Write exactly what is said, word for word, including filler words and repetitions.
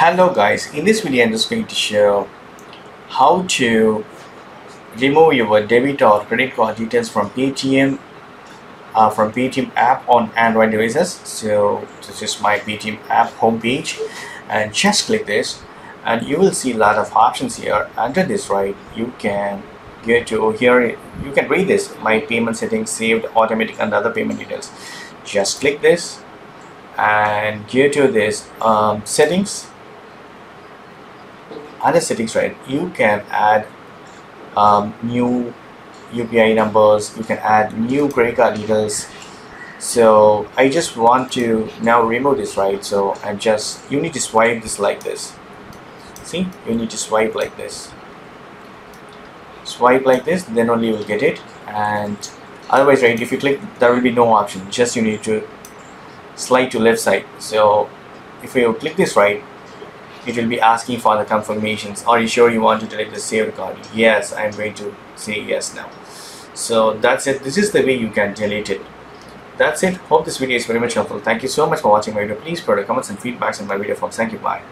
Hello guys, in this video I'm just going to show how to remove your debit or credit card details from Paytm uh, from Paytm app on Android devices. So this is my Paytm app homepage, and just click this and you will see a lot of options here. Under this, right, you can go to here, you can read this: my payment settings, saved, automatic, and other payment details. Just click this and go to this um, settings. Under settings, right, you can add um, new U P I numbers, you can add new credit card details. So I just want to now remove this, right? So I'm just, you need to swipe this like this. See, you need to swipe like this. Swipe like this, then only you will get it. And otherwise, right, if you click, there will be no option. Just you need to slide to left side. So if you click this, right, it will be asking for the confirmations. Are you sure you want to delete the saved card? Yes, I'm going to say yes now. So that's it. This is the way you can delete it. That's it. Hope this video is very much helpful. Thank you so much for watching my video. Please put your comments and feedbacks in my video form. Thank you. Bye.